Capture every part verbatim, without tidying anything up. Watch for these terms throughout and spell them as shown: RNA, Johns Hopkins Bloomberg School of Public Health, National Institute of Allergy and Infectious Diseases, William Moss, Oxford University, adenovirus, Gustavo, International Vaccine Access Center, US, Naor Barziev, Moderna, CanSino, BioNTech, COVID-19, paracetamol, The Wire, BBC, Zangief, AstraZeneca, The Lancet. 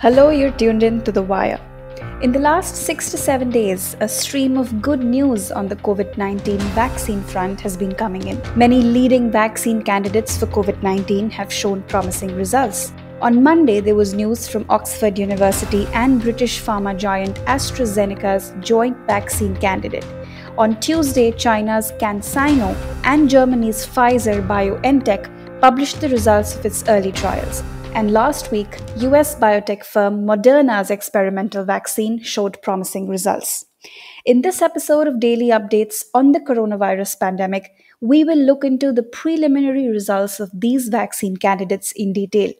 Hello, you're tuned in to The Wire. In the last six to seven days, a stream of good news on the COVID nineteen vaccine front has been coming in. Many leading vaccine candidates for COVID nineteen have shown promising results. On Monday, there was news from Oxford University and British pharma giant AstraZeneca's joint vaccine candidate. On Tuesday, China's CanSino and Germany's Pfizer BioNTech published the results of its early trials. And last week, U S biotech firm Moderna's experimental vaccine showed promising results. In this episode of Daily Updates on the coronavirus pandemic, we will look into the preliminary results of these vaccine candidates in detail.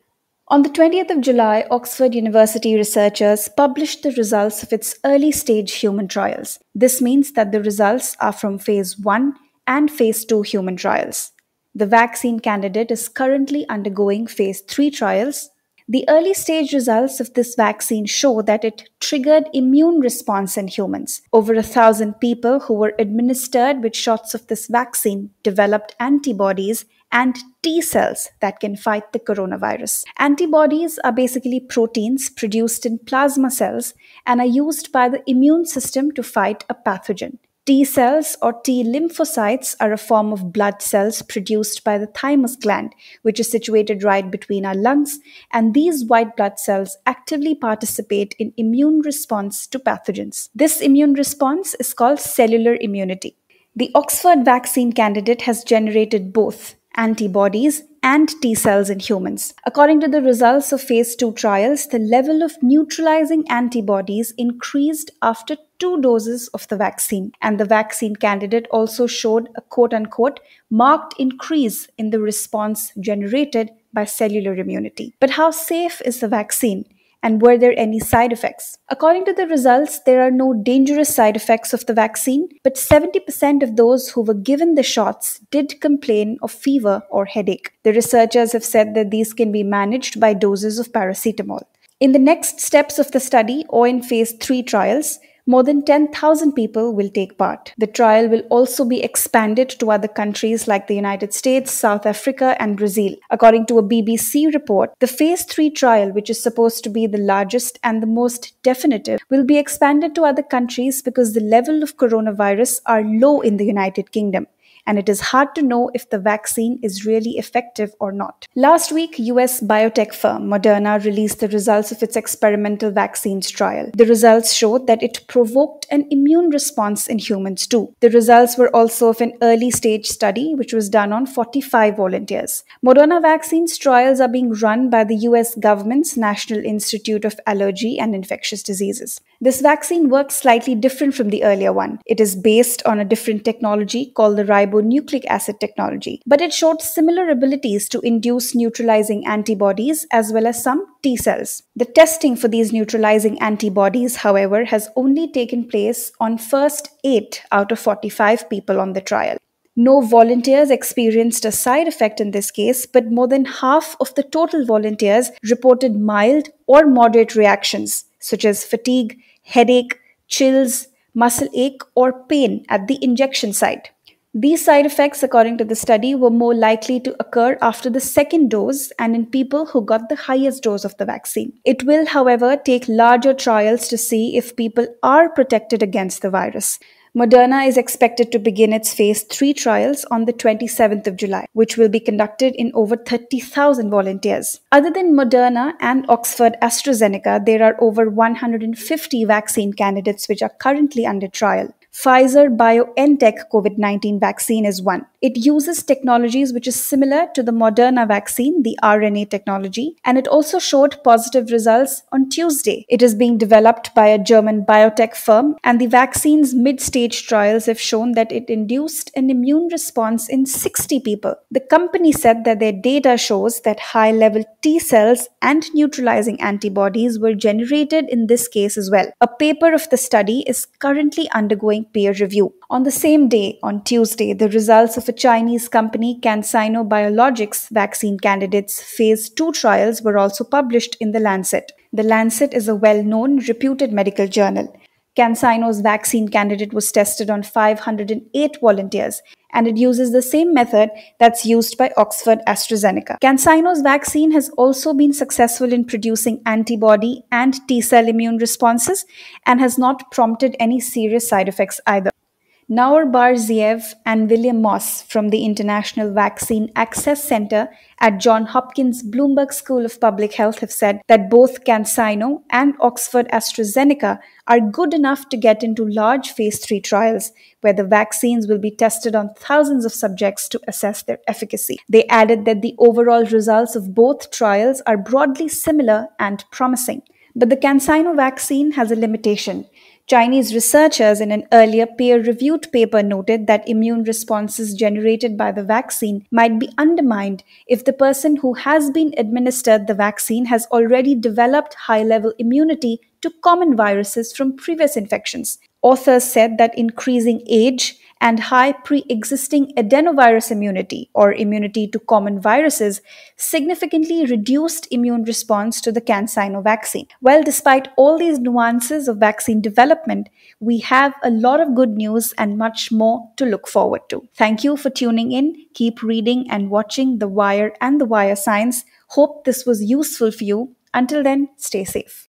On the twentieth of July, Oxford University researchers published the results of its early-stage human trials. This means that the results are from Phase one and Phase two human trials. The vaccine candidate is currently undergoing Phase three trials. The early-stage results of this vaccine show that it triggered immune response in humans. Over a thousand people who were administered with shots of this vaccine developed antibodies and T cells that can fight the coronavirus. Antibodies are basically proteins produced in plasma cells and are used by the immune system to fight a pathogen. T cells or T lymphocytes are a form of blood cells produced by the thymus gland, which is situated right between our lungs, and these white blood cells actively participate in immune response to pathogens. This immune response is called cellular immunity. The Oxford vaccine candidate has generated both antibodies and T cells in humans. According to the results of Phase two trials, the level of neutralizing antibodies increased after two doses of the vaccine, and the vaccine candidate also showed a quote-unquote marked increase in the response generated by cellular immunity. But how safe is the vaccine? And were there any side effects? According to the results, there are no dangerous side effects of the vaccine, but seventy percent of those who were given the shots did complain of fever or headache. The researchers have said that these can be managed by doses of paracetamol. In the next steps of the study, or in Phase three trials, more than ten thousand people will take part. The trial will also be expanded to other countries like the United States, South Africa, and Brazil. According to a B B C report, the Phase three trial, which is supposed to be the largest and the most definitive, will be expanded to other countries because the level of coronavirus are low in the United Kingdom, and it is hard to know if the vaccine is really effective or not. Last week, U S biotech firm Moderna released the results of its experimental vaccines trial. The results showed that it provoked an immune response in humans too. The results were also of an early-stage study, which was done on forty-five volunteers. Moderna vaccines trials are being run by the U S government's National Institute of Allergy and Infectious Diseases. This vaccine works slightly different from the earlier one. It is based on a different technology called the ribonucleic nucleic acid technology, but it showed similar abilities to induce neutralizing antibodies as well as some T cells. The testing for these neutralizing antibodies, however, has only taken place on first eight out of forty-five people on the trial. No volunteers experienced a side effect in this case, but more than half of the total volunteers reported mild or moderate reactions, such as fatigue, headache, chills, muscle ache, or pain at the injection site. These side effects, according to the study, were more likely to occur after the second dose and in people who got the highest dose of the vaccine. It will, however, take larger trials to see if people are protected against the virus. Moderna is expected to begin its Phase three trials on the twenty-seventh of July, which will be conducted in over thirty thousand volunteers. Other than Moderna and Oxford AstraZeneca, there are over one hundred fifty vaccine candidates which are currently under trial. Pfizer BioNTech COVID nineteen vaccine is one. It uses technologies which is similar to the Moderna vaccine, the R N A technology, and it also showed positive results on Tuesday. It is being developed by a German biotech firm, and the vaccine's mid-stage trials have shown that it induced an immune response in sixty people. The company said that their data shows that high-level T cells and neutralizing antibodies were generated in this case as well. A paper of the study is currently undergoing peer review. On the same day, on Tuesday, the results of a Chinese company, CanSino Biologics vaccine candidates' Phase two trials were also published in The Lancet. The Lancet is a well-known, reputed medical journal. CanSino's vaccine candidate was tested on five hundred eight volunteers, and it uses the same method that's used by Oxford AstraZeneca. CanSino's vaccine has also been successful in producing antibody and T-cell immune responses and has not prompted any serious side effects either. Naor Barziev and William Moss from the International Vaccine Access Center at Johns Hopkins Bloomberg School of Public Health have said that both CanSino and Oxford AstraZeneca are good enough to get into large phase three trials where the vaccines will be tested on thousands of subjects to assess their efficacy. They added that the overall results of both trials are broadly similar and promising. But the CanSino vaccine has a limitation. Chinese researchers in an earlier peer-reviewed paper noted that immune responses generated by the vaccine might be undermined if the person who has been administered the vaccine has already developed high-level immunity to common viruses from previous infections. Authors said that increasing age and high pre-existing adenovirus immunity, or immunity to common viruses, significantly reduced immune response to the CanSino vaccine. Well, despite all these nuances of vaccine development, we have a lot of good news and much more to look forward to. Thank you for tuning in. Keep reading and watching The Wire and The Wire Science. Hope this was useful for you. Until then, stay safe.